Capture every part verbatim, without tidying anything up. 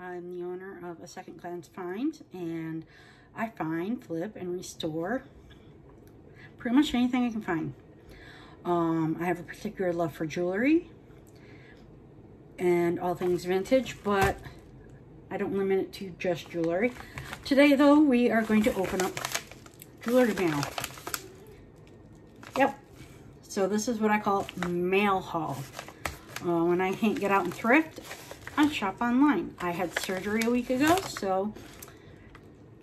I'm the owner of A Second Glance Finds, and I find, flip, and restore pretty much anything I can find. Um, I have a particular love for jewelry and all things vintage, but I don't limit it to just jewelry. Today, though, we are going to open up jewelry mail. Yep. So this is what I call mail haul. Uh, when I can't get out and thrift, I shop online. I had surgery a week ago, so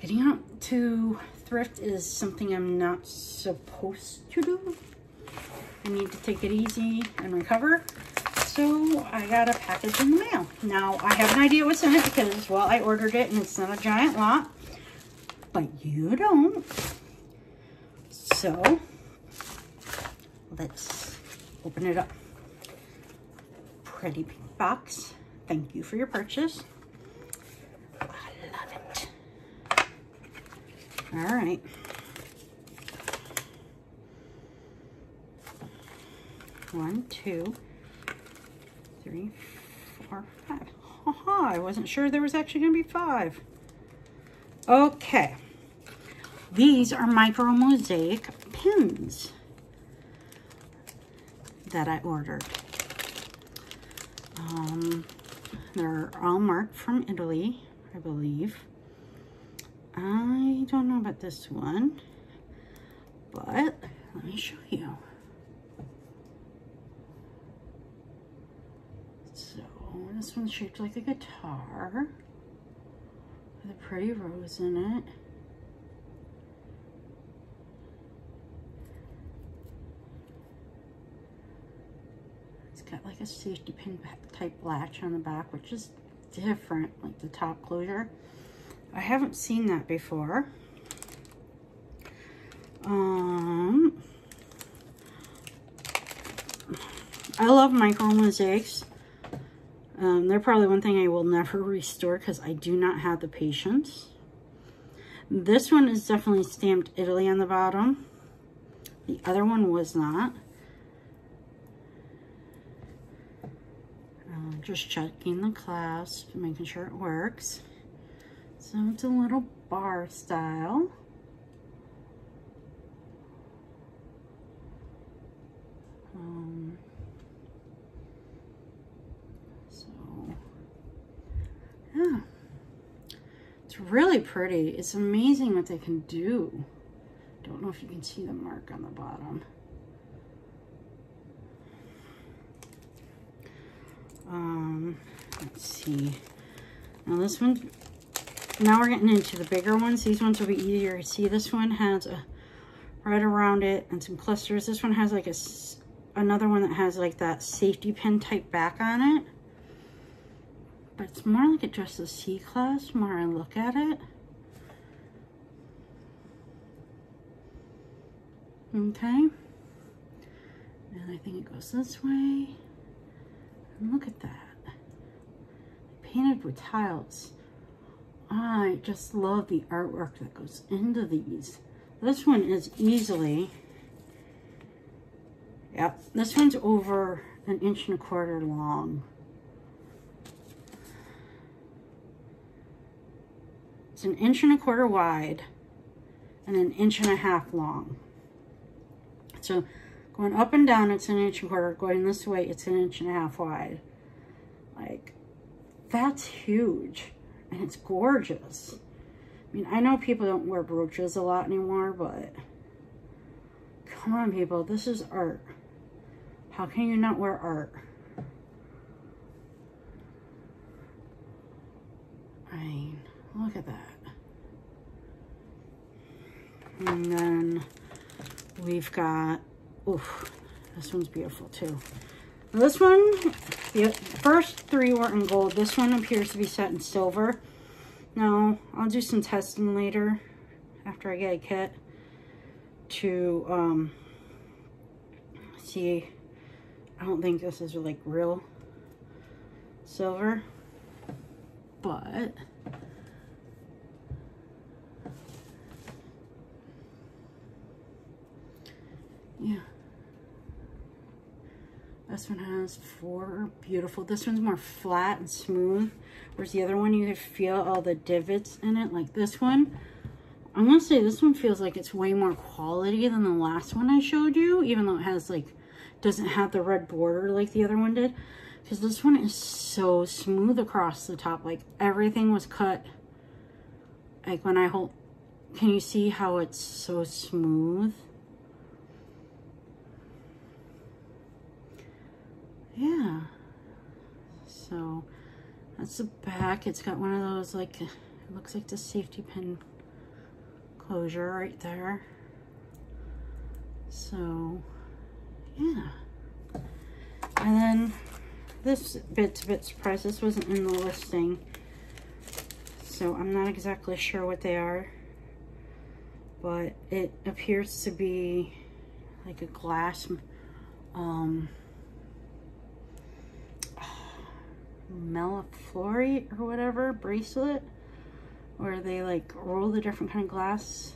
getting out to thrift is something I'm not supposed to do. I need to take it easy and recover. So I got a package in the mail. Now I have an idea what's in it because, well, I ordered it and it's not a giant lot, but you don't. So let's open it up. Pretty pink box. Thank you for your purchase. I love it. All right. One, two, three, four, five. Ha ha, I wasn't sure there was actually gonna be five. Okay. These are micro mosaic pins that I ordered. Um, They're all marked from Italy, I believe. I don't know about this one, but let me show you. So this one's shaped like a guitar with a pretty rose in it. Got like a safety pin type latch on the back, which is different, like the top closure. I haven't seen that before. Um, I love micro mosaics. Um, they're probably one thing I will never restore because I do not have the patience. This one is definitely stamped Italy on the bottom. The other one was not. Just checking the clasp, making sure it works. So it's a little bar style. Um, so, yeah. It's really pretty. It's amazing what they can do. Don't know if you can see the mark on the bottom. Um, let's see. Now this one, now we're getting into the bigger ones. These ones will be easier to see. This one has a right around it and some clusters. This one has like a, another one that has like that safety pin type back on it. But it's more like it just a C-clasp the more I look at it. Okay. And I think it goes this way. And look at that. Painted with tiles. I just love the artwork that goes into these. This one is easily, yep, this one's over an inch and a quarter long. It's an inch and a quarter wide and an inch and a half long. So going up and down, it's an inch and a quarter. Going this way, it's an inch and a half wide. Like, that's huge. And it's gorgeous. I mean, I know people don't wear brooches a lot anymore, but come on, people. This is art. How can you not wear art? I mean, look at that. And then we've got... Oof, this one's beautiful too. Now this one, the first three were in gold. This one appears to be set in silver. Now, I'll do some testing later after I get a kit to um, see. I don't think this is like real silver, but yeah. This one has four. Beautiful. This one's more flat and smooth. Whereas the other one, you could feel all the divots in it. Like this one, I'm going to say this one feels like it's way more quality than the last one I showed you, even though it has like, doesn't have the red border like the other one did. Because this one is so smooth across the top. Like everything was cut. Like when I hold, can you see how it's so smooth? Yeah, so that's the back. It's got one of those, like, it looks like the safety pin closure right there. So yeah, and then this bit's a bit surprised. This wasn't in the listing, so I'm not exactly sure what they are, but it appears to be like a glass um Malaflori or whatever bracelet, where they like roll the different kind of glass.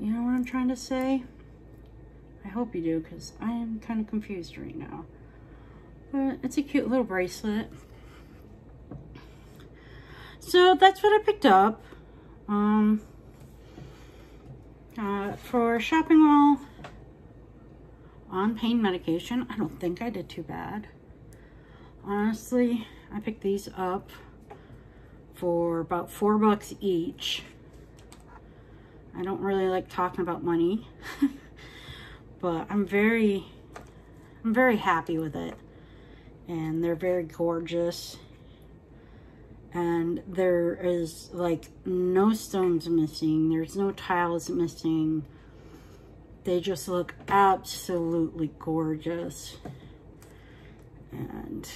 You know what I'm trying to say? I hope you do, because I am kind of confused right now. But it's a cute little bracelet. So that's what I picked up. Um, uh, for shopping while on pain medication, I don't think I did too bad. Honestly, I picked these up for about four bucks each. I don't really like talking about money, but I'm very, I'm very happy with it. And they're very gorgeous. And there is like no stones missing. There's no tiles missing. They just look absolutely gorgeous. And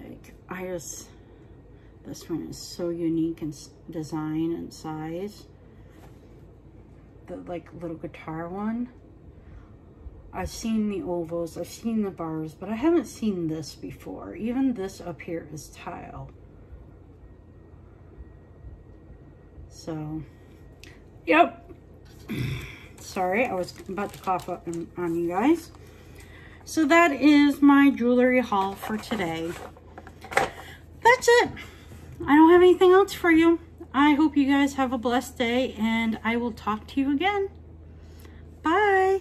like, I just, this one is so unique in design and size. The like little guitar one. I've seen the ovals, I've seen the bars, but I haven't seen this before. Even this up here is tile. So, yep. Sorry, I was about to cough up on, on you guys. So that is my jewelry haul for today. That's it. I don't have anything else for you. I hope you guys have a blessed day, and I will talk to you again. Bye.